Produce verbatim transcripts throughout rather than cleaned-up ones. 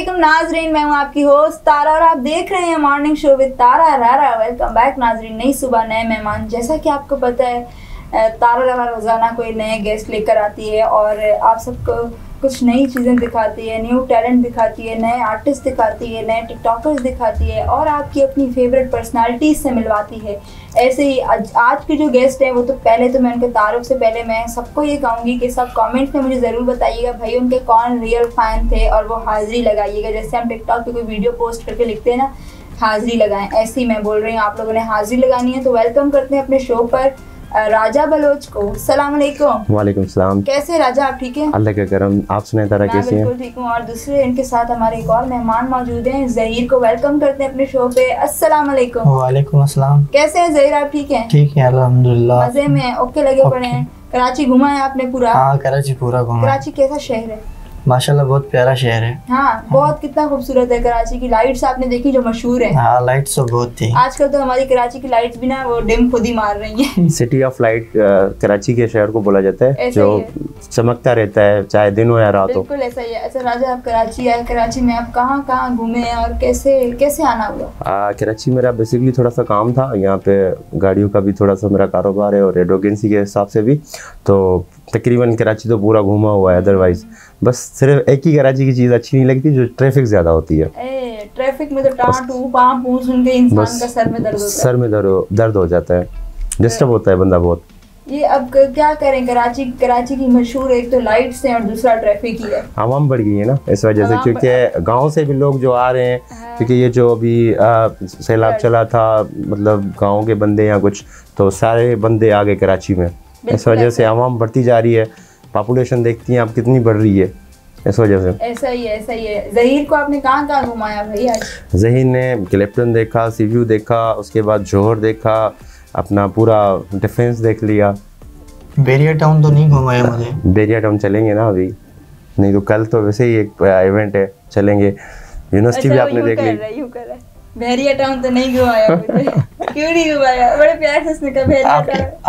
अस्सलामुअलैकुम नाजरीन, मैं हूँ आपकी होस्ट तारा और आप देख रहे हैं मॉर्निंग शो विद तारा रारा। वेलकम बैक नाजरीन। नई सुबह नए मेहमान, जैसा कि आपको पता है तारा रारा रोज़ाना कोई नए गेस्ट लेकर आती है और आप सबको कुछ नई चीज़ें दिखाती है, न्यू टैलेंट दिखाती है, नए आर्टिस्ट दिखाती है, नए टिकटॉकर्स दिखाती है और आपकी अपनी फेवरेट पर्सनालिटीज़ से मिलवाती है। ऐसे ही आज, आज के जो गेस्ट हैं वो तो पहले तो मैं उनके तारुफ से पहले मैं सबको ये कहूँगी कि सब कमेंट में मुझे ज़रूर बताइएगा भाई उनके कौन रियल फ़ैन थे और वो हाज़िरी लगाइएगा। जैसे हम टिकटॉक पे कोई वीडियो पोस्ट करके लिखते हैं ना, हाज़िरी लगाएं, ऐसी मैं बोल रही हूँ, आप लोगों ने हाज़िरी लगानी है। तो वेलकम करते हैं अपने शो पर राजा बलोच को। अस्सलाम वालेकुम। वालेकुम सलाम। कैसे राजा, आप ठीक हैं? अल्लाह का करम। आप सुनाएं तारा कैसे हैं? मैं बिल्कुल ठीक हूँ। और दूसरे इनके साथ हमारे एक और मेहमान मौजूद हैं, ज़हीर को वेलकम करते हैं अपने शो पे। अस्सलाम वालेकुम। वालेकुम अस्सलाम। कैसे हैं ज़हीर, आप ठीक हैं? ठीक है अल्हम्दुलिल्लाह, मजे में, ओके लगे पड़े हैं। कराची घूमा है आपने पूरा? हाँ, कराची पूरा घूमा। कराची कैसा शहर है? माशाल्लाह बहुत प्यारा शहर है। हाँ, बहुत कितना खूबसूरत है। कराची की लाइट्स आपने देखी जो मशहूर है? हाँ, लाइट्स तो बहुत थी। आजकल तो हमारी कराची की लाइट्स भी ना वो डिम खुद ही मार रही है। सिटी ऑफ लाइट कराची के शहर को बोला जाता है, जो चमकता रहता है चाहे दिन हो या रात हो। बिल्कुल ऐसा ही है। अच्छा राजा, आप कराची आए, कराची में आप कहाँ कहाँ घूमे और कैसे कैसे आना हुआ? कराची मेरा बेसिकली थोड़ा सा काम था, यहाँ पे गाड़ियों का भी थोड़ा सा मेरा कारोबार है और एडवोकेसी के हिसाब से भी, तो तकरीबन कराची तो पूरा घूमा हुआ है। अदरवाइज बस सिर्फ एक ही कराची की चीज़ अच्छी नहीं लगती, जो ट्रैफिक ज़्यादा होती है। ए, ट्रैफिक में तो टाट हूँ पाँव पूँछ उनके इंसान का सर में दर्द होता है। सर में दर्द दर्द हो जाता है, डिस्टर्ब होता है बंदा बहुत। ये अब क्या करें, कराची कराची की मशहूर एक तो लाइट्स हैं और दूसरा ट्रैफिक ही है। आवाम बढ़ गई है ना इस वजह से, क्योंकि गाँव से भी लोग जो आ रहे हैं, क्योंकि ये जो अभी सैलाब चला था, मतलब गाँव के बंदे या कुछ, तो सारे बंदे आ गए कराची में। इस वजह से आवाम बढ़ती जा रही है, पॉपुलेशन देखती हैं आप कितनी बढ़ रही है, इस वजह से ऐसा ही है। ऐसा ही है। ज़हीर को आपने कहाँ कहाँ घुमाया भैया? ज़हीर ने क्लिप्टन देखा, सी व्यू देखा, उसके बाद जोहर देखा, अपना पूरा डिफेंस देख लिया। बेरिया टाउन तो नहीं घुमाया मुझे। बेरिया टाउन चलेंगे ना अभी, नहीं तो कल तो वैसे ही एक इवेंट है, चलेंगे। यूनिवर्सिटी भी आपने देख ली? बेरिया टाउन तो नहीं घुमाया मुझे। क्यों नहीं घुमाया? बड़े प्यार से उसने कहा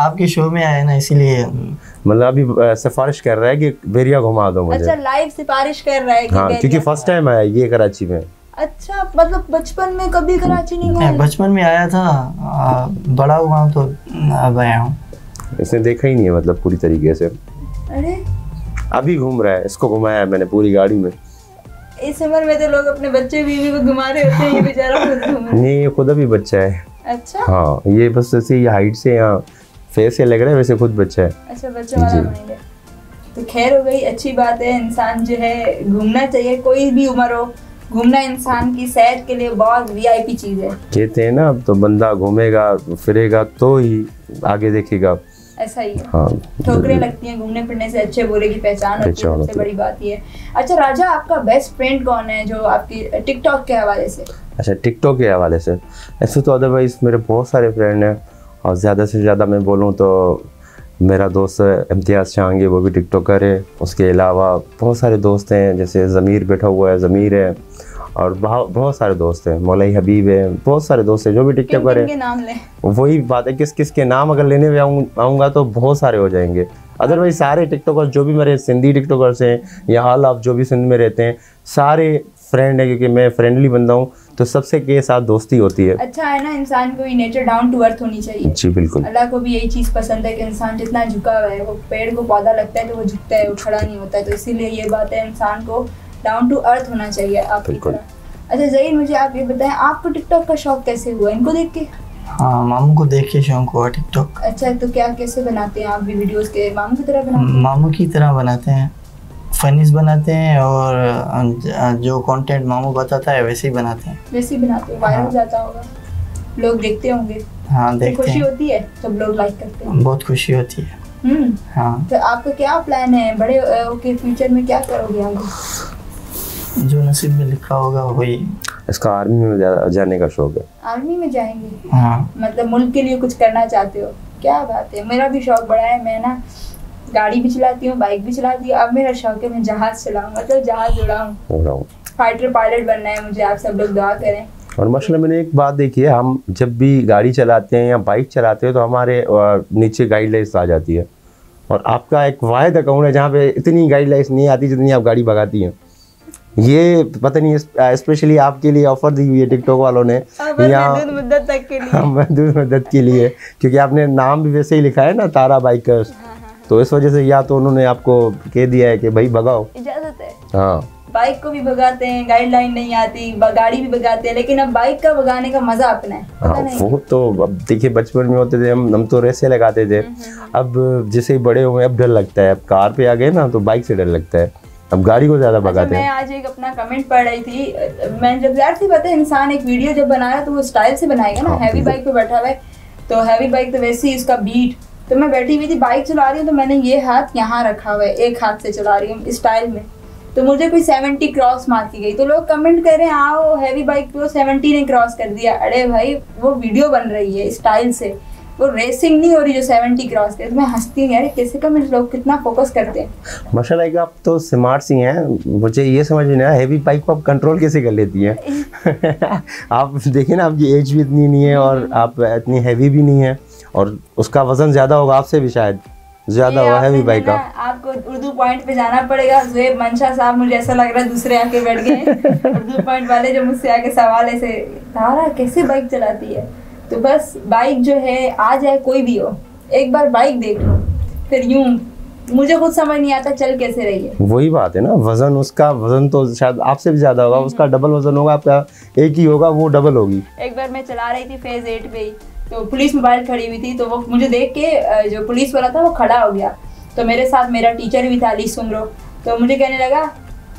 आपके शो में आया ना, इसीलिए मतलब अभी सिफारिश कर रहा है कि बेरिया घुमा दो मुझे। अच्छा, लाइव सिफारिश कर रहा है कि? हाँ, क्योंकि फर्स्ट टाइम आया ये कराची में। अच्छा, मतलब बचपन में कभी कराची नहीं आया? बचपन में आया था, आ, बड़ा हुआ तो अब आया हूँ। इसने देखा ही नहीं है मतलब पूरी तरीके से। अरे अभी घूम रहा है, इसको घुमाया मैंने पूरी गाड़ी में। इस उम्र में तो लोग अपने बच्चे बीवी को घुमा रहे होते हैं, ये बेचारा खुद घूम रहा है। नहीं, ये खुद अभी बच्चा है। अच्छा। हाँ, ये बस ऐसे हाइट से या फेस से लग रहा है, वैसे खुद बच्चा है। अच्छा, बच्चा वाला बनेंगे तो खैर हो गई, अच्छी बात है। इंसान जो है घूमना चाहिए, कोई भी उम्र हो, घूमना इंसान की सैर के लिए बहुत वीआईपी चीज है। कहते हैं ना, अब तो बंदा घूमेगा फिरेगा तो ही आगे देखेगा। ऐसा ही है। हाँ, ठोकरें लगती हैं घूमने फिरने से, अच्छे बुरे की पहचान होती है, सबसे बड़ी बात ये है। अच्छा राजा, आपका बेस्ट फ्रेंड कौन है जो आपकी टिकटॉक के हवाले से? अच्छा, टिकटॉक के हवाले से ऐसे तो अदरवाइज मेरे बहुत सारे फ्रेंड हैं और ज़्यादा से ज़्यादा मैं बोलूँ तो मेरा दोस्त इम्तियाज़ शाह है, वो भी टिकटॉकर है। उसके अलावा बहुत सारे दोस्त हैं, जैसे ज़मीर बैठा हुआ है, ज़मीर है और बहुत सारे दोस्त हैं, मौलवी हबीब है, बहुत सारे दोस्त हैं जो भी टिकटॉकर हैं। वही बात है, किस किस के नाम अगर लेने में आऊँगा तो बहुत सारे हो जाएंगे। अदरवाइज सारे टिकटॉकर्स जो भी मेरे सिंधी टिकटॉकर्स हैं या हाल आप जो भी सिंध में रहते हैं, सारे फ्रेंड है, क्योंकि मैं फ्रेंडली बंदा हूँ तो सबसे के साथ दोस्ती होती है। अच्छा है ना, इंसान को ये नेचर डाउन टू अर्थ होनी चाहिए। जी बिल्कुल। अल्लाह को भी यही चीज़ पसंद है कि इंसान जितना झुका हुआ है, वो पेड़ को पौधा लगता है तो वो झुकता है, वो खड़ा नहीं होता है। तो इसीलिए ये बात है, इंसान को डाउन टू अर्थ होना चाहिए आपकी तरह। अच्छा ज़हीर, मुझे आप ये बताएं आपको टिकटॉक का शौक कैसे हुआ? इनको देख के? हाँ, मामू को देख के शौक हुआ टिकटॉक। अच्छा, तो क्या कैसे बनाते हैं आप भी वीडियोस के? मामू की तरह बनाते हैं? मामू की तरह बनाते हैं, फनीस बनाते हैं और जो कंटेंट मामू बताता है वैसे ही बनाते हैं। वैसे ही बनाते हैं, वायरल जाता होगा, लोग देखते होंगे। हाँ देखते हैं। खुशी होती है जब लोग लाइक करते हैं? बहुत खुशी होती है। हम्म। हाँ, तो आपका क्या प्लान है बड़े ओके फ्यूचर में, क्या करोगे आगे? जो नसीब में लिखा होगा वही। इसका आर्मी में जा, जाने का शौक है। आर्मी में जाएंगे? हाँ। मतलब मुल्क के लिए कुछ करना चाहते हो? क्या बात है, मेरा भी शौक बड़ा है। मैं ना गाड़ी भी चलाती हूँ, बाइक भी चलाती हूँ, अब मेरा शौक है मैं जहाज चलाऊँ, मतलब जहाज उड़ाऊँ, फाइटर पायलट बनना है मुझे। आप सब लोग दुआ करें। और मसला मैंने एक बात देखी है, हम जब भी गाड़ी चलाते हैं या बाइक चलाते हैं तो हमारे नीचे गाइडलाइंस आ जाती है और आपका एक वाहिद अकाउंट है जहाँ पे इतनी गाइडलाइंस नहीं आती जितनी आप गाड़ी भगाती हैं। ये पता नहीं स्पेशली आपके लिए ऑफर दी हुई है टिकटॉक वालों ने महदूद मुद्दत तक के लिए, महदूद मुद्दत के लिए, क्योंकि आपने नाम भी वैसे ही लिखा है ना, तारा बाइकर्स, तो इस वजह से या तो उन्होंने आपको कह दिया है कि भाई भगाओ, इजाजत है। हाँ, बाइक को भी भगाते हैं, गाइडलाइन नहीं आती, गाड़ी भी भगाते हैं, लेकिन अब बाइक का भगाने का मजा अपना है। हाँ, वो तो अब देखिए बचपन में होते थे हम हम तो रेसे लगाते थे, अब जैसे ही बड़े हुए अब डर लगता है, अब कार पे आ गए ना तो बाइक से डर लगता है, अब गाड़ी को ज्यादा भगाते हैं। मैं आज एक अपना कमेंट पढ़ रही थी, मैं जब यार थी पता है इंसान एक वीडियो जब बनाया तो वो स्टाइल से बनाएगा ना, हैवी बाइक पे बैठा हुआ है तो हैवी बाइक तो वैसे ही उसका बीट, तो मैं बैठी हुई थी बाइक चला रही हूँ तो मैंने ये हाथ यहाँ रखा हुआ है, एक हाथ से चला रही हूँ स्टाइल में, तो मुझे कोई सत्तर क्रॉस मार की गई, तो लोग कमेंट कर रहे हैं आओ हैवी बाइक पे वो सत्तर ने क्रॉस कर दिया। अरे भाई वो वीडियो बन रही है स्टाइल से, वो रेसिंग नहीं हो रही जो सत्तर क्रॉस करे, तो मैं हंसती हूँ यार कैसे कमेंट लोग कितना फोकस करते हैं। माशाल्लाह आप तो स्मार्ट सी हैं, मुझे ये समझ में नहीं आया हैवी बाइक को आप कंट्रोल कैसे कर लेती हैं। आप देखें ना आपकी एज भी इतनी नहीं है और आप इतनी हैवी भी नहीं है, और उसका वजन ज़्यादा होगा आपसे भी शायद ज्यादा हुआ हैवी बाइक का। आपको उर्दू पॉइंट पे जाना पड़ेगा, ज़ुएब मंशा साहब मुझे ऐसा लग रहा है दूसरे आके बैठ गए उर्दू पॉइंट वाले जो मुझसे आके सवाल ऐसे तारा कैसे बाइक चलाती है, तो बस बाइक जो है आ जाए कोई भी हो एक बार बाइक देख लो फिर यूं मुझे खुद समझ नहीं आता चल कैसे रही है। वही बात है ना, वजन उसका वजन तो शायद आपसे भी ज्यादा होगा, उसका डबल वजन होगा, आपका एक ही होगा वो डबल होगी। एक बार मैं चला रही थी फेज एट पे ही तो पुलिस मोबाइल खड़ी हुई थी, तो वो मुझे देख के जो पुलिस वाला था वो खड़ा हो गया, तो मेरे साथ मेरा टीचर भी था अली सुमरो, तो मुझे कहने लगा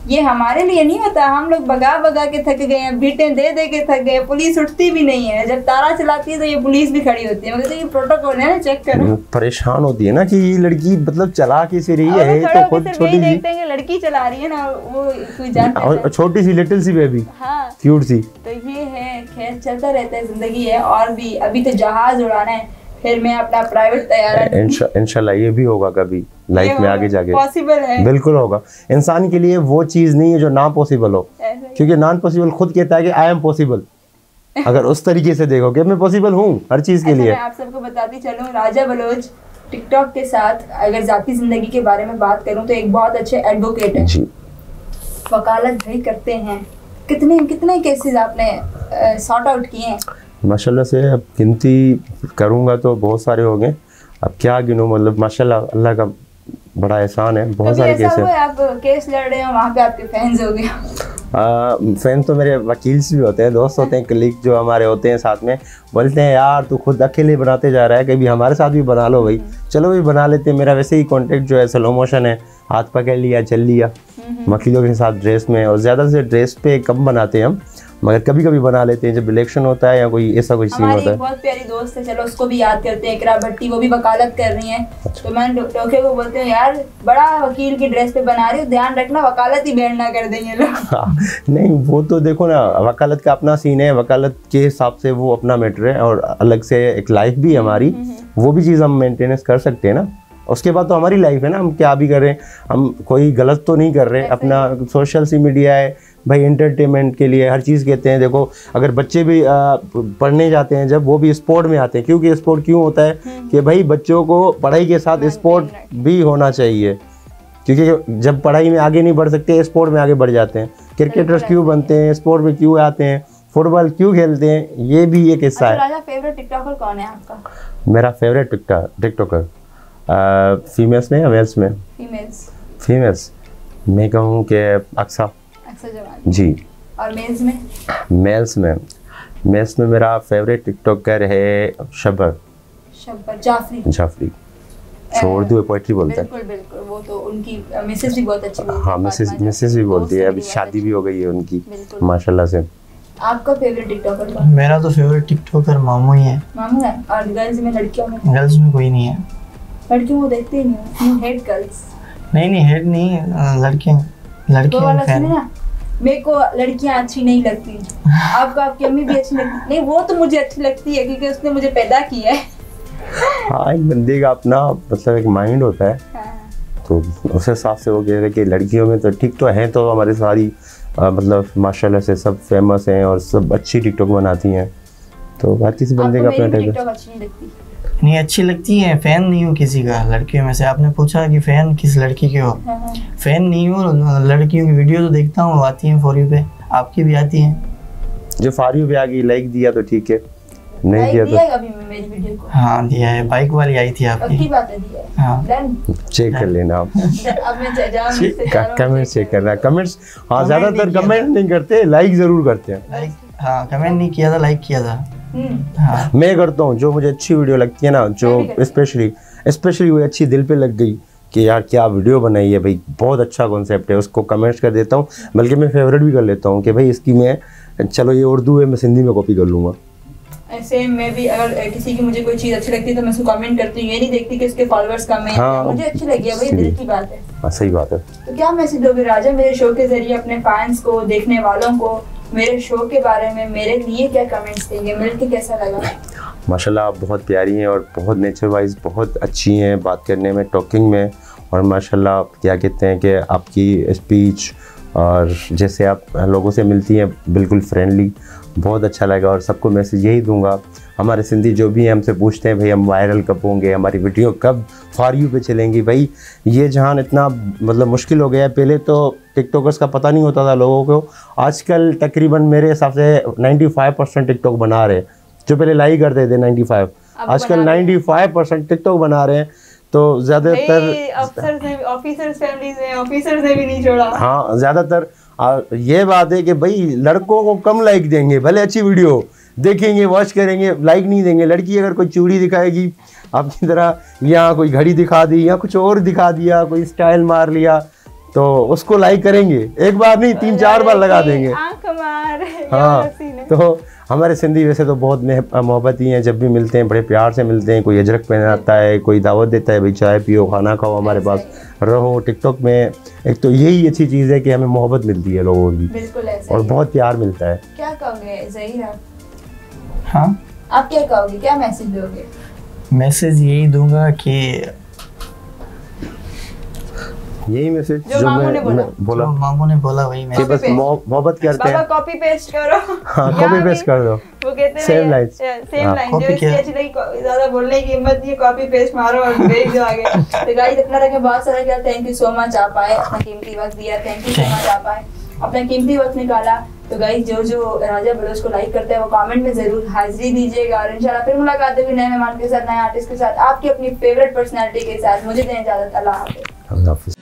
ये हमारे लिए नहीं होता, हम लोग भगा भगा के थक गए हैं, बीटें दे दे के थक गए, पुलिस उठती भी नहीं है, जब तारा चलाती है तो ये पुलिस भी खड़ी होती है, मगर तो ये प्रोटोकॉल है ना, चेक करो। परेशान होती है ना कि ये लड़की मतलब चला कैसे रही है, तो खुद छोटी देखते हैं लड़की चला रही है ना, वो छोटी सी लिटिल सी बेबी क्यूट सी। तो ये है, खैर चलता रहता है, जिंदगी है। और भी अभी तो जहाज उड़ाना है, फिर मैं अपना प्राइवेट तैयार, इंशाल्लाह ये भी होगा कभी लाइफ में आगे जाके, पॉसिबल है, बिल्कुल होगा। इंसान के लिए वो चीज़ नहीं है जो ना पॉसिबल हो, क्योंकि नॉन पॉसिबल खुद कहता है कि आई एम पॉसिबल। अगर उस तरीके से देखो कि मैं पॉसिबल हूँ हर चीज़ के लिए। आप सबको बताती चलूँ, राजा बलोच टिकटॉक के साथ अगर जाती जिंदगी के बारे में बात करूँ तो एक बहुत अच्छे एडवोकेट है जी, वकालत भी करते हैं, कितने कितने केसेस आपने सॉर्ट आउट किए हैं माशाल्लाह से। अब गिनती करूँगा तो बहुत सारे हो गए, अब क्या गिनूँ, मतलब माशाल्लाह अल्लाह का बड़ा एहसान है, बहुत सारे केस है। आप केस लड़ रहे हो वहाँ पे आपके फैंस हो गए? आ, फैन तो मेरे वकील से भी होते हैं, दोस्त होते हैं, कलीग जो हमारे होते हैं साथ में, बोलते हैं यार तू खुद अकेले बनाते जा रहा है, कभी हमारे साथ भी बना लो भाई। चलो भाई बना लेते हैं, मेरा वैसे ही कॉन्टेक्ट जो है स्लो मोशन है, हाथ पकड़ लिया चल लिया वकीलों के साथ ड्रेस में, और ज़्यादा से ड्रेस पे कम बनाते हैं हम, मगर कभी कभी बना लेते हैं जब इलेक्शन होता है या कोई ऐसा कोई सीन होता है। बहुत प्यारी दोस्त है, चलो उसको भी याद करते हैं, रबट्टी, वो भी वकालत कर रही हैं। अच्छा। तो मैं डॉक्टर को बोलते हैं यार बड़ा वकील की ड्रेस पे बना रही हूँ, ध्यान रखना वकालत ही बैन ना कर देंगे लोग। नहीं वो तो देखो ना, वकालत का अपना सीन है, वकालत के हिसाब से वो अपना मैटर है, और अलग से एक लाइफ भी हमारी, वो भी चीज़ हम मेंटेनेंस कर सकते हैं ना, उसके बाद तो हमारी लाइफ है ना, हम क्या भी कर रहे हैं, हम कोई गलत तो नहीं कर रहे हैं। अपना सोशल सी मीडिया है भाई, एंटरटेनमेंट के लिए हर चीज़ कहते हैं। देखो अगर बच्चे भी आ, पढ़ने जाते हैं जब, वो भी स्पोर्ट में आते हैं, क्योंकि स्पोर्ट क्यों होता है कि भाई बच्चों को पढ़ाई के साथ स्पोर्ट भी होना चाहिए, क्योंकि जब पढ़ाई में आगे नहीं बढ़ सकते स्पोर्ट में आगे बढ़ जाते हैं। क्रिकेटर्स क्यों बनते हैं, स्पोर्ट में क्यों आते हैं, फुटबॉल क्यों खेलते हैं, ये भी एक हिस्सा है। राजा फेवरेट टिकटॉकर कौन है आपका? मेरा फेवरेट टिकटॉकर फीमेल्स में या मेल्स में? फीमेल्स। फीमेल्स मैं कहूँ कि अक्सा जी। और मेल्स में? मेल्स में मेल्स में मेरा फेवरेट टिकटॉकर है शब्बर शब्बर जाफरी जाफरी छोड़ दो पोइट्री बोलता है। बिल्कुल बिल्कुल, वो तो उनकी मिसेज भी बहुत अच्छी। हाँ मिसेज मिसेज भी बोलती है, अभी शादी भी हो गई है उनकी माशाल्लाह से। आपका फेवरेट टिकटॉकर? मेरा तो फेवरेट टिकटॉकर मामू ही है। मामू है। और गर्ल्स में, लड़कियों में? गर्ल्स में कोई नहीं है, लड़कियों को देखते ही नहीं, हेड गर्ल्स। नहीं नहीं हेड नहीं, लड़कियां लड़कियों वाला सीन है ना, मेरे को लड़कियां अच्छी नहीं लगती। आपको आपकी अम्मी भी अच्छी लगती नहीं? वो तो मुझे अच्छी लगती है क्योंकि उसने मुझे पैदा किया है। हाँ एक बंदे का अपना मतलब एक माइंड होता है। हाँ। तो उस हिसाब से वो कह रहे कि लड़कियों में तो ठीक तो हैं, तो हमारी सारी आ, मतलब माशाल्लाह से सब फेमस हैं और सब अच्छी टिकटॉक बनाती हैं, तो बाकी से बंदे का अपना टिकटॉक अच्छी नहीं लगती। नहीं अच्छी लगती है। फ़ैन नहीं हूँ किसी का, लड़कियों में से आपने पूछा कि फ़ैन किस लड़की के हो, फ़ैन नहीं हूँ। लड़कियों की वीडियो तो देखता हूँ, आती हैं फॉर यू पे, आपकी भी आती हैं। जो फॉर यू पे आ गई, लाइक दिया तो ठीक है, नहीं दिया तो अभी मेरी वीडियो को। हाँ दिया है, बाइक वाली आई थी आपकी, अच्छी बात है, दिया है। हाँ डन, चेक कर लेना आप। अब मैं जा रहा हूं, कमेंट चेक करना, कमेंट्स। हां ज्यादातर कमेंट नहीं करते, लाइक जरूर करते हैं। लाइक हां, कमेंट नहीं किया था, लाइक किया था। हाँ मैं करता हूँ, जो मुझे अच्छी वीडियो लगती है ना, जो स्पेशली स्पेशली वो अच्छी दिल पे लग गई कि यार क्या वीडियो बनाई है भाई, बहुत अच्छा कॉन्सेप्ट है, उसको कमेंट्स कर देता हूँ। बल्कि मैं फेवरेट भी कर लेता हूँ कि भाई इसकी मैं, चलो ये उर्दू है, मैं सिंधी में कॉपी कर लूँगा। ऐसे मैं भी अगर किसी की मुझे कोई चीज़ अच्छी लगती है तो मैं उसको कमेंट करती हूँ, ये नहीं देखती कि इसके फॉलोअर्स कम हैं। हाँ, मुझे अच्छी लगी है, वही दिल की बात है। हाँ सही बात है। तो क्या मैसेज दोगे राजा मेरे शो के जरिए अपने फैंस को, देखने वालों को, मेरे शो के बारे में, मेरे लिए क्या कमेंट्स देंगे, मिलकर कैसा लगा? माशाल्लाह आप बहुत प्यारी हैं और बहुत नेचर वाइज बहुत अच्छी हैं बात करने में, टॉकिंग में, और माशाल्लाह आप क्या कहते हैं कि आपकी स्पीच और जैसे आप लोगों से मिलती हैं बिल्कुल फ्रेंडली, बहुत अच्छा लगा। और सबको मैसेज यही दूंगा, हमारे सिंधी जो भी हैं हमसे पूछते हैं भाई हम वायरल कब होंगे, हमारी वीडियो कब फॉर यू पे चलेंगी, भाई ये जहान इतना मतलब मुश्किल हो गया है। पहले तो टिकटॉकर्स का पता नहीं होता था लोगों को, आजकल तकरीबन मेरे हिसाब से पचानवे परसेंट टिकटॉक बना रहे हैं, जो पहले लाइक करते थे पचानवे, आजकल पचानवे परसेंट टिकटॉक बना रहे हैं। तो ज़्यादातर अफसर्स ने, ऑफिसर्स फैमिलीज ने, ऑफिसर्स ने भी नहीं छोड़ा। हाँ ज़्यादातर ये बात है कि भाई लड़कों को कम लाइक देंगे, भले अच्छी वीडियो देखेंगे, वॉच करेंगे, लाइक नहीं देंगे। लड़की अगर कोई चूड़ी दिखाएगी आपकी तरह, या कोई घड़ी दिखा दी, या कुछ और दिखा दिया, कोई स्टाइल मार लिया, तो उसको लाइक करेंगे, एक बार नहीं तीन चार बार लगा देंगे। हाँ तो हमारे सिंधी वैसे तो बहुत मोहब्बती हैं, जब भी मिलते हैं बड़े प्यार से मिलते हैं, कोई अजरक पहनाता है, कोई दावत देता है भाई चाय पियो खाना खाओ हमारे पास रहो। टिकटॉक में एक तो यही अच्छी चीज़ है कि हमें मोहब्बत मिलती है लोगों की, और बहुत प्यार मिलता है। क्या कहोगे ज़हीर आप? हाँ आप क्या कहोगे, क्या मैसेज दोगे? मैसेज यही दूंगा कि यही मैसेज जो, जो मामू ने बोला, बोला। जो मामू ने बोला वही मैसेज, बस मोहब्बत करते हैं, कॉपी पेस्ट करो। हाँ कॉपी पेस्ट कर दो, वो कहते हैं सेम लाइन सेम लाइन, जो इसकी अच्छी लगी ज्यादा बोलने की हिम्मत नहीं, कॉपी पेस्ट मारो और भेज दो आगे। तो गाइस इतना रखे, बहुत सारा क्या, थैंक यू सो मच आप आए, अपना कीमती वक्त दिया, थैंक यू सो मच आप आए, अपना कीमती वक्त निकाला। तो गाइस जो जो राजा बलोच को लाइक करते हैं वो कमेंट में जरूर हाजिरी दीजिएगा, और इंशाल्लाह फिर मुलाकात होगी नए मेहमान के साथ, नए आर्टिस्ट के साथ, आपकी अपनी फेवरेट पर्सनैलिटी के साथ। मुझे दें इजाजत, अल्लाह हाफिज़।